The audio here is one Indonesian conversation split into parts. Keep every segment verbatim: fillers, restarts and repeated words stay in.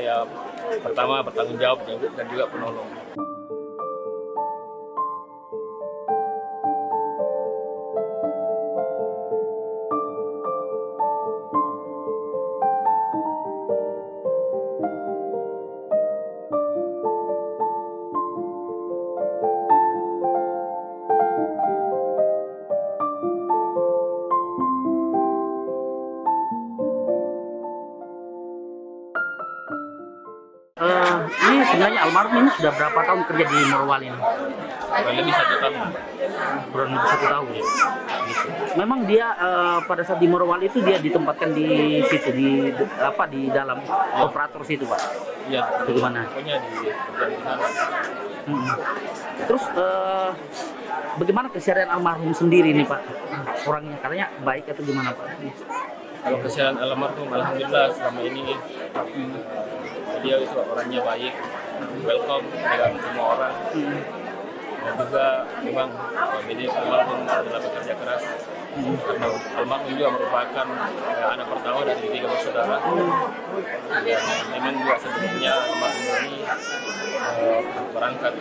ya, pertama bertanggung jawab dan juga penolong. Uh, ini sebenarnya almarhum ini sudah berapa tahun kerja di Morowali ini? Lebih satu tahun, kurang lebih satu tahun. Ya. Gitu. Memang dia uh, pada saat di Morowali itu dia ditempatkan di situ, di apa di dalam ya. Operator situ pak? Iya. Di mana? Pokoknya di sana. Hmm. Terus uh, bagaimana keseharian almarhum sendiri nih pak? Orangnya katanya baik atau gimana pak? Kalau kesehatan almarhum, alhamdulillah selama ini. Hmm. Dia itu orangnya baik, welcome dengan semua orang, hmm. dan juga memang pemilik almarhum adalah pekerja keras. Hmm. Karena almarhum juga merupakan ya, anak pertama dari tiga bersaudara. Hmm. Dan memang juga sebelumnya almarhum ini eh, berangkat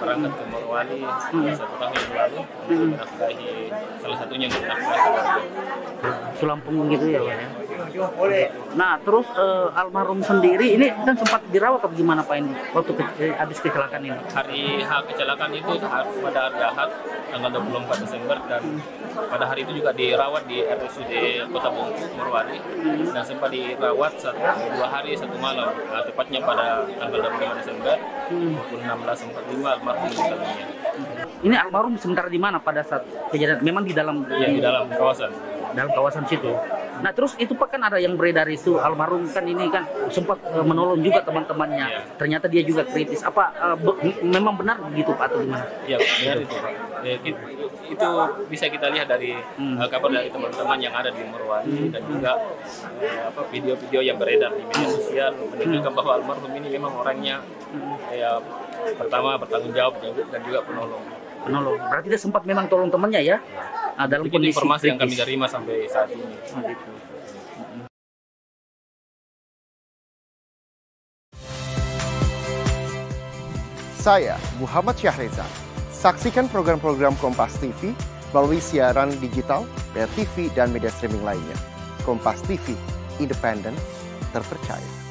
berangkat ke Morowali hmm. satu tahun yang lalu untuk hmm. menafkahi salah satunya untuk menafkahi keluarga. Tulang punggung gitu ya, Pak ya. Nah, terus eh, almarhum sendiri ini kan sempat dirawat atau gimana Pak ini waktu ke, eh, habis kecelakaan ini? Hari H kecelakaan itu pada hari Ahad tanggal dua puluh empat Desember dan hmm. pada hari itu juga dirawat di R S U D Kota Bungku Morowali hmm. dan sempat dirawat satu dua hari satu malam. Nah, tepatnya pada tanggal dua puluh lima Desember pukul hmm. enam belas empat puluh lima almarhum meninggalnya. Ini almarhum sementara di mana pada saat kejadian? Memang di dalam ya, di dalam kawasan. Dalam kawasan situ. Nah terus itu Pak kan ada yang beredar itu almarhum kan ini kan sempat uh, menolong juga teman-temannya. Ya. Ternyata dia juga kritis. Apa uh, be memang benar begitu Pak atau gimana? Iya benar itu Pak. Ya, itu, itu bisa kita lihat dari hmm. uh, kabar dari teman-teman yang ada di Morowali hmm. dan juga uh, apa video-video yang beredar di media sosial menunjukkan hmm. bahwa almarhum ini memang orangnya hmm. ya, pertama bertanggung jawab dan juga penolong. Penolong. Berarti dia sempat memang tolong temannya ya? Ya. Nah, dalam kondisi informasi kritis yang kami terima sampai saat ini. Hmm. Saya Muhammad Syahreza. Saksikan program-program Kompas T V melalui siaran digital, pay T V dan media streaming lainnya. Kompas T V, independen, terpercaya.